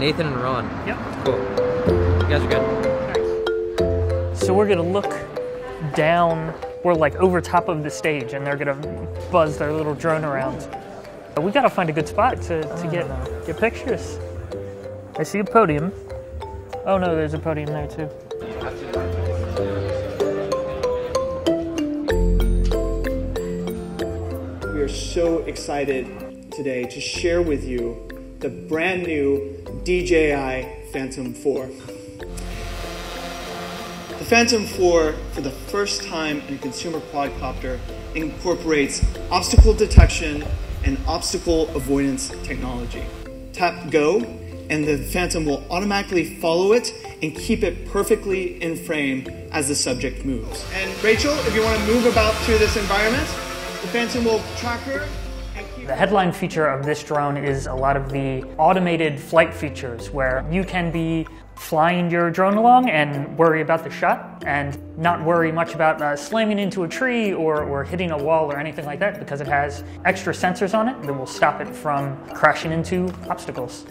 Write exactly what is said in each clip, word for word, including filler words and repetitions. Nathan and Rowan. Yep. Cool. You guys are good. Nice. So we're gonna look down. We're like over top of the stage and they're gonna buzz their little drone around. But we gotta find a good spot to, to get, get pictures. I see a podium. Oh no, there's a podium there too. We are so excited today to share with you the brand new D J I Phantom four. The Phantom four, for the first time in a consumer quadcopter, incorporates obstacle detection and obstacle avoidance technology. Tap go, and the Phantom will automatically follow it and keep it perfectly in frame as the subject moves. And Rachel, if you want to move about through this environment, the Phantom will track her. The headline feature of this drone is a lot of the automated flight features where you can be flying your drone along and worry about the shot and not worry much about uh, slamming into a tree or, or hitting a wall or anything like that, because it has extra sensors on it that will stop it from crashing into obstacles.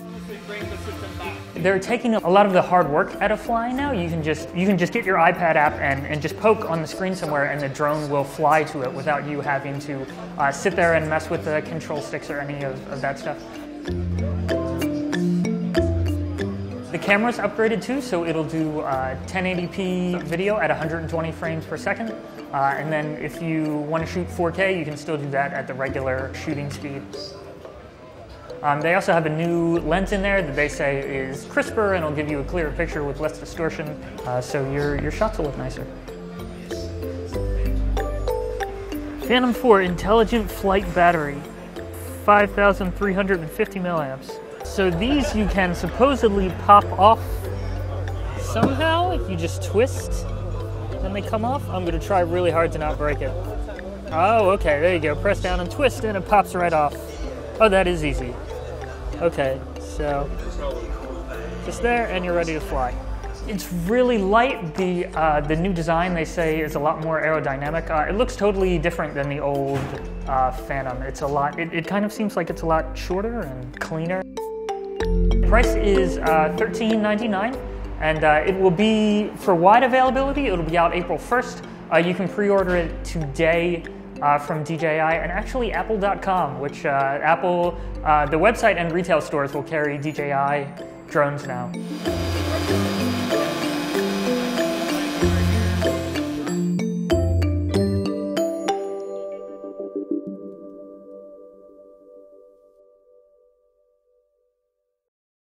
They're taking a lot of the hard work out of flying now. You can just you can just get your iPad app and, and just poke on the screen somewhere and the drone will fly to it without you having to uh, sit there and mess with the control sticks or any of, of that stuff. The camera's upgraded too, so it'll do uh, ten eighty p video at one hundred twenty frames per second. Uh, and then if you want to shoot four K, you can still do that at the regular shooting speed. Um, they also have a new lens in there that they say is crisper and will give you a clearer picture with less distortion, uh, so your, your shots will look nicer. Phantom four Intelligent Flight Battery, five thousand three hundred fifty milliamps. So these you can supposedly pop off somehow if you just twist and they come off. I'm going to try really hard to not break it. Oh, okay, there you go. Press down and twist and it pops right off. Oh, that is easy. Okay, so just there and you're ready to fly. It's really light. The uh, the new design, they say, is a lot more aerodynamic. Uh, it looks totally different than the old uh, Phantom. It's a lot, it, it kind of seems like it's a lot shorter and cleaner. The price is uh, thirteen ninety-nine, and uh, it will be, for wide availability, it'll be out April first. Uh, you can pre-order it today. Uh, from D J I and actually Apple dot com, which uh, Apple, uh, the website and retail stores will carry D J I drones now.